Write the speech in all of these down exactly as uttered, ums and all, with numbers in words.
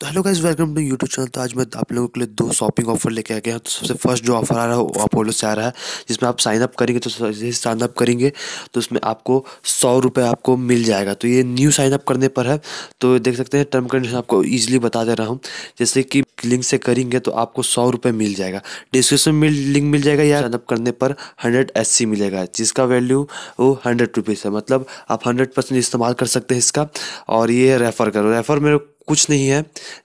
तो hello guys, welcome to YouTube channel. तो आज मैं आप लोगों के लिए दो शॉपिंग ऑफर लेके आ गया हूँ। तो सबसे फर्स्ट जो ऑफर आ रहा है वो अपोलो से आ रहा है, जिसमें आप साइन अप करेंगे तो साइन अप करेंगे तो उसमें आपको सौ रुपये आपको मिल जाएगा। तो ये न्यू साइन अप करने पर है, तो देख सकते हैं टर्म कंडीशन आपको ईजिली बता दे रहा हूँ। जैसे कि लिंक से करेंगे तो आपको सौ रुपये मिल जाएगा, डिस्क्रिप्शन में लिंक मिल जाएगा, या साइन अप करने पर हंड्रेड एस सी मिलेगा जिसका वैल्यू वो हंड्रेड रुपीज़ है। मतलब आप हंड्रेड परसेंट इस्तेमाल कर सकते हैं इसका। और ये रेफ़र करो, रेफ़र मेरे कुछ नहीं है,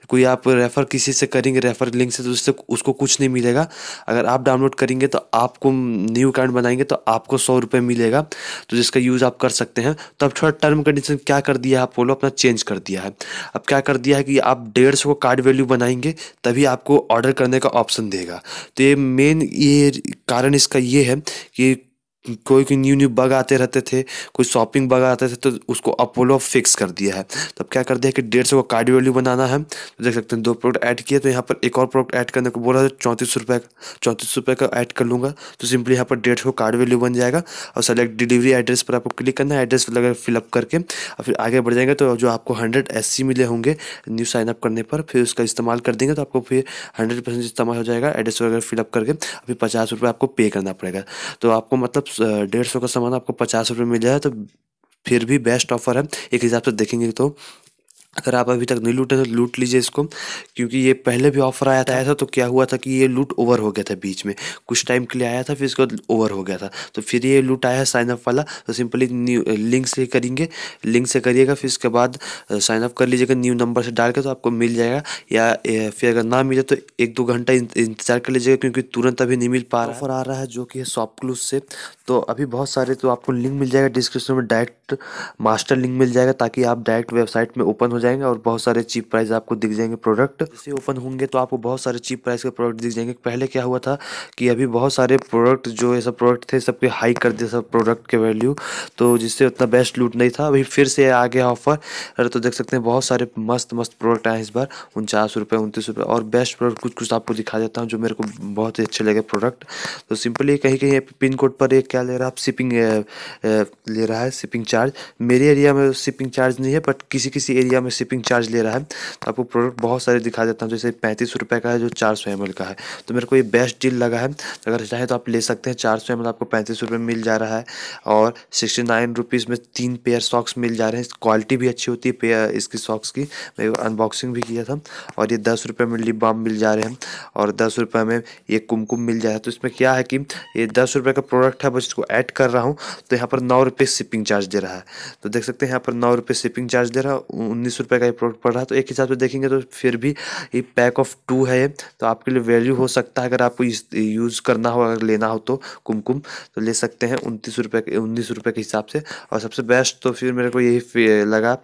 कोई आप रेफ़र किसी से करेंगे रेफ़र लिंक से तो उससे उसको कुछ नहीं मिलेगा। अगर आप डाउनलोड करेंगे तो आपको न्यू अकाउंट बनाएंगे तो आपको सौ रुपये मिलेगा, तो जिसका यूज़ आप कर सकते हैं। तो अब थोड़ा टर्म कंडीशन क्या कर दिया है अपोलो, अपना चेंज कर दिया है। अब क्या कर दिया है कि आप डेढ़ सौ कार्ड वैल्यू बनाएंगे तभी आपको ऑर्डर करने का ऑप्शन देगा। तो ये मेन ये कारण इसका ये है कि कोई कोई न्यू न्यू बग आते रहते थे, कोई शॉपिंग बग आते थे, तो उसको अपोलो फिक्स कर दिया है। तब क्या कर दिया है कि डेढ़ सौ का कार्ड वैल्यू बनाना है। तो देख सकते हैं दो प्रोडक्ट ऐड किए, तो यहाँ पर एक और प्रोडक्ट ऐड करने को बोला है, चौंतीस रुपये चौंतीस रुपये का ऐड कर लूँगा। तो सिंपली यहाँ पर डेढ़ सौ कार्ड वैल्यू बन जाएगा और सेलेक्ट डिलीवरी एड्रेस पर आपको क्लिक करना है, एड्रेस लगा फिलअप करके और फिर आगे बढ़ जाएंगे। तो जो आपको हंड्रेड एस सी मिले होंगे न्यू साइनअप करने पर, फिर उसका इस्तेमाल कर देंगे तो आपको फिर हंड्रेड परसेंट इस्तेमाल हो जाएगा। एड्रेस वगैरह फिलअप करके फिर पचास रुपये आपको पे करना पड़ेगा। तो आपको मतलब डेढ़ सौ का सामान आपको पचास रुपये मिल जाए, तो फिर भी बेस्ट ऑफर है एक हिसाब से देखेंगे तो। अगर आप अभी तक नहीं लूटे तो लूट लीजिए इसको, क्योंकि ये पहले भी ऑफर आया था ऐसा। तो क्या हुआ था कि ये लूट ओवर हो गया था, बीच में कुछ टाइम के लिए आया था, फिर इसको ओवर हो गया था। तो फिर ये लूट आया है साइनअप वाला। तो सिंपली न्यू लिंक से करेंगे, लिंक से करिएगा, फिर इसके बाद साइनअप कर लीजिएगा न्यू नंबर से डाल के, तो आपको मिल जाएगा। या फिर अगर ना मिले तो एक दो घंटा इंतजार कर लीजिएगा, क्योंकि तुरंत अभी नहीं मिल पा रहा। ऑफर आ रहा है जो कि है शॉपक्लूज से। तो अभी बहुत सारे, तो आपको लिंक मिल जाएगा डिस्क्रिप्शन में, डायरेक्ट मास्टर लिंक मिल जाएगा ताकि आप डायरेक्ट वेबसाइट में ओपन जाएंगे और बहुत सारे चीप प्राइस आपको दिख जाएंगे प्रोडक्ट। जैसे ओपन होंगे तो आपको बहुत सारे चीप प्राइस के प्रोडक्ट दिख जाएंगे। पहले क्या हुआ था कि अभी बहुत सारे प्रोडक्ट जो ये सब प्रोडक्ट थे सबके हाई कर दिए सब प्रोडक्ट के वैल्यू, तो जिससे उतना बेस्ट लूट नहीं था। अभी फिर से आ गया ऑफर, तो देख सकते हैं बहुत सारे मस्त मस्त प्रोडक्ट आए इस बार, उनचास रुपये उनतीस रुपये और बेस्ट प्रोडक्ट कुछ कुछ आपको दिखा देता हूँ जो मेरे को बहुत ही अच्छे लगे प्रोडक्ट। तो सिंपली कहीं कहीं पिन कोड पर एक क्या ले रहा है, शिपिंग ले रहा है, शिपिंग चार्ज। मेरे एरिया में शिपिंग चार्ज नहीं है, बट किसी किसी एरिया में शिपिंग चार्ज ले रहा है। तो आपको प्रोडक्ट बहुत सारे दिखा देता हूँ, जैसे पैंतीस रुपये का है जो चार सौ एम एल का है। तो मेरे को ये बेस्ट डील लगा है, तो अगर चाहे तो आप ले सकते हैं। चार सौ एम एल आपको पैंतीस रुपये मिल जा रहा है और सिक्सटी नाइन रुपीज़ में तीन पेयर सॉक्स मिल जा रहे हैं। क्वालिटी भी अच्छी होती है पेयर इसकी सॉक्स की, मैं अनबॉक्सिंग भी किया था। और ये दस रुपये में लिप बाम मिल जा रहे हैं और दस रुपये में ये कुमकुम मिल जा रहा है। तो इसमें क्या है कि ये दस रुपये का प्रोडक्ट है, बस इसको ऐड कर रहा हूँ। तो यहाँ पर नौ रुपये शिपिंग चार्ज दे रहा है, तो देख सकते हैं यहाँ पर नौ रुपये शिपिंग चार्ज दे रहा है, उन्नीस रुपये का ये प्रोडक्ट पड़ रहा है। तो एक हिसाब से देखेंगे तो फिर भी ये पैक ऑफ टू है, तो आपके लिए वैल्यू हो सकता है। अगर आपको यूज़ करना हो, अगर लेना हो तो कुमकुम तो ले सकते हैं उनतीस रुपये के उन्नीस रुपये के हिसाब से। और सबसे बेस्ट तो फिर मेरे को यही लगा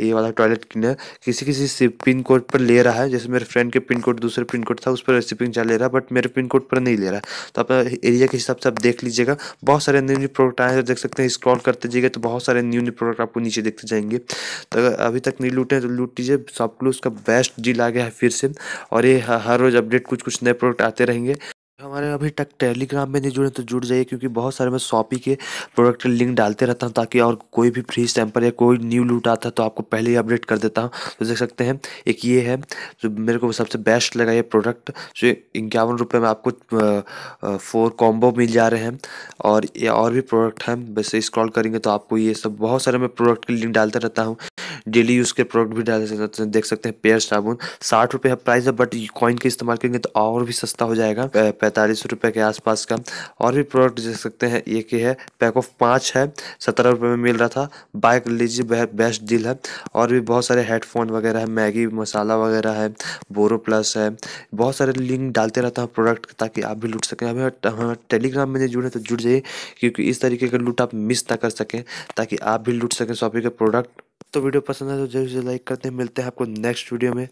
ये वाला टॉयलेट क्लीनर, किसी किसी पिन कोड पर ले रहा है। जैसे मेरे फ्रेंड के पिन कोड दूसरे पिन कोड था, उस पर शिपिंग चार्ज ले रहा है, बट मेरे पिन कोड पर नहीं ले रहा है। तो अपना एरिया के हिसाब से आप देख लीजिएगा। बहुत सारे न्यू न्यू प्रोडक्ट आए हैं, देख सकते हैं। स्क्रॉल करते जाइएगा तो बहुत सारे न्यू न्यू प्रोडक्ट आपको नीचे देखते जाएंगे। तो अभी तक नहीं लूटे तो लूट लीजिए, शॉपक्लूज का बेस्ट डील आ गया है फिर से। और ये हर रोज़ अपडेट कुछ कुछ नए प्रोडक्ट आते रहेंगे। हमारे अभी तक टेलीग्राम में नहीं जुड़े तो जुड़ जाइए, क्योंकि बहुत सारे मैं शॉपी के प्रोडक्ट लिंक डालते रहता हूं ताकि और कोई भी फ्री सैम्पल या कोई न्यू लूट आता है तो आपको पहले ही अपडेट कर देता हूं। तो देख सकते हैं एक ये है जो मेरे को सबसे बेस्ट लगा ये प्रोडक्ट, जो इक्यावन रुपये में आपको फोर कॉम्बो मिल जा रहे हैं। और ये और भी प्रोडक्ट हैं, वैसे स्क्रॉल करेंगे तो आपको ये सब बहुत सारे मैं प्रोडक्ट के लिंक डालते रहता हूँ। डेली यूज़ के प्रोडक्ट भी डाल सकते हैं, देख सकते हैं। पेयर साबुन साठ रुपये का प्राइस है, बट कॉइन का इस्तेमाल करेंगे तो और भी सस्ता हो जाएगा, पैंतालीस रुपये के आसपास का। और भी प्रोडक्ट देख सकते हैं, ये के है पैक ऑफ पाँच है, सत्रह रुपये में मिल रहा था, बाय कर लीजिए, बेस्ट डील है। और भी बहुत सारे हेडफोन वगैरह है, मैगी मसाला वगैरह है, बोरो प्लस है, बहुत सारे लिंक डालते रहता हूँ प्रोडक्ट ताकि आप भी लूट सकें। अभी टेलीग्राम में जुड़े तो जुड़ जाइए, क्योंकि इस तरीके का लूट आप मिस ना कर सकें ताकि आप भी लूट सकें शॉपिंग के प्रोडक्ट। तो वीडियो पसंद है तो जरूर से लाइक करते हैं। मिलते हैं आपको नेक्स्ट वीडियो में।